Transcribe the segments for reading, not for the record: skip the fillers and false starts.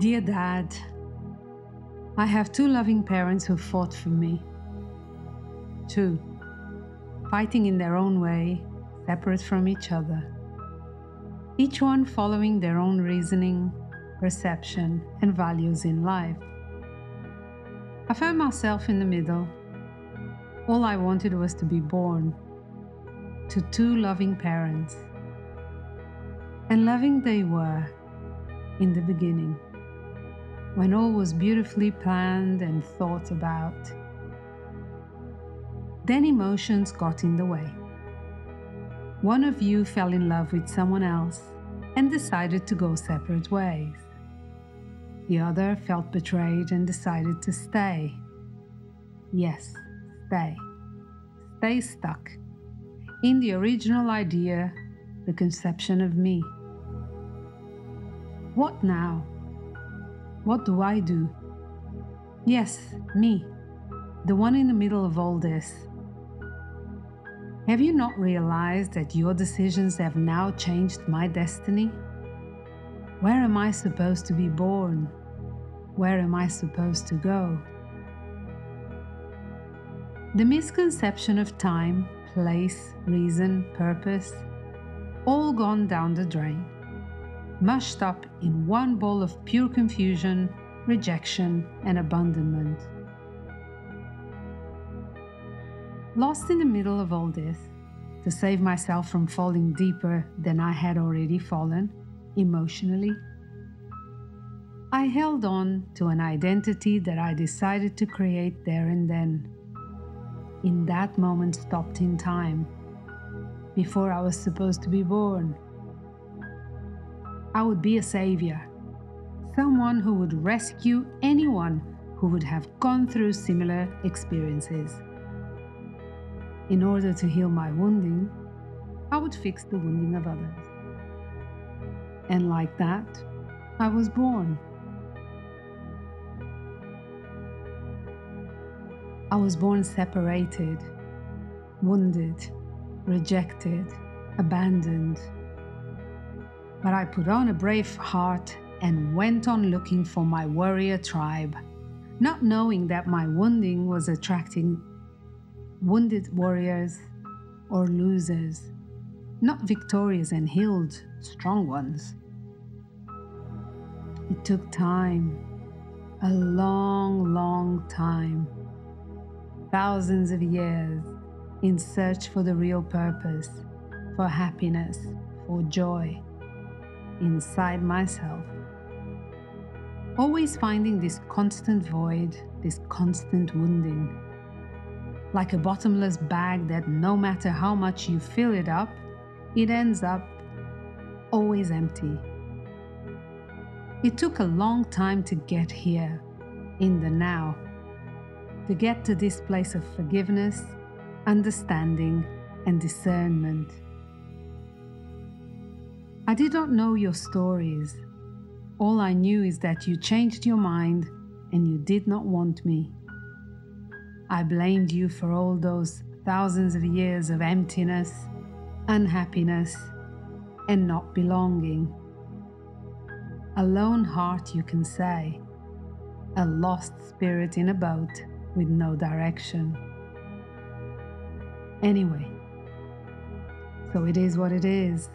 Dear Dad, I have two loving parents who fought for me. Two, fighting in their own way, separate from each other. Each one following their own reasoning, perception, and values in life. I found myself in the middle. All I wanted was to be born to two loving parents. And loving they were in the beginning, when all was beautifully planned and thought about. Then emotions got in the way. One of you fell in love with someone else and decided to go separate ways. The other felt betrayed and decided to stay. Yes, stay. Stay stuck in the original idea, the conception of me. What now? What do I do? Yes, me, the one in the middle of all this. Have you not realized that your decisions have now changed my destiny? Where am I supposed to be born? Where am I supposed to go? The misconception of time, place, reason, purpose, all gone down the drain, mushed up in one ball of pure confusion, rejection, and abandonment. Lost in the middle of all this, to save myself from falling deeper than I had already fallen, emotionally, I held on to an identity that I decided to create there and then, in that moment stopped in time, before I was supposed to be born. I would be a savior, someone who would rescue anyone who would have gone through similar experiences. In order to heal my wounding, I would fix the wounding of others. And like that, I was born. I was born separated, wounded, rejected, abandoned. But I put on a brave heart and went on looking for my warrior tribe, not knowing that my wounding was attracting wounded warriors or losers, not victorious and healed, strong ones. It took time, a long, long time, thousands of years in search for the real purpose, for happiness, for joy, inside myself. Always finding this constant void, this constant wounding. Like a bottomless bag that no matter how much you fill it up, it ends up always empty. It took a long time to get here, in the now, to get to this place of forgiveness, understanding, and discernment. I did not know your stories. All I knew is that you changed your mind and you did not want me. I blamed you for all those thousands of years of emptiness, unhappiness, and not belonging. A lone heart, you can say, a lost spirit in a boat with no direction. Anyway, so it is what it is.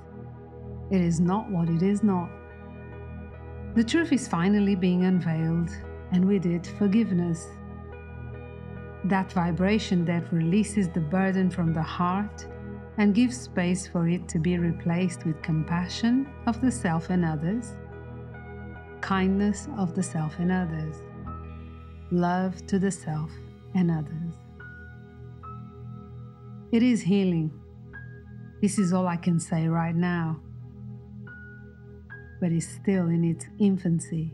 It is not what it is not. The truth is finally being unveiled, and with it, forgiveness. That vibration that releases the burden from the heart and gives space for it to be replaced with compassion of the self and others, kindness of the self and others, love to the self and others. It is healing. This is all I can say right now, but it's still in its infancy.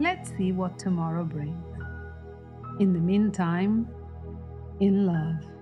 Let's see what tomorrow brings. In the meantime, in love.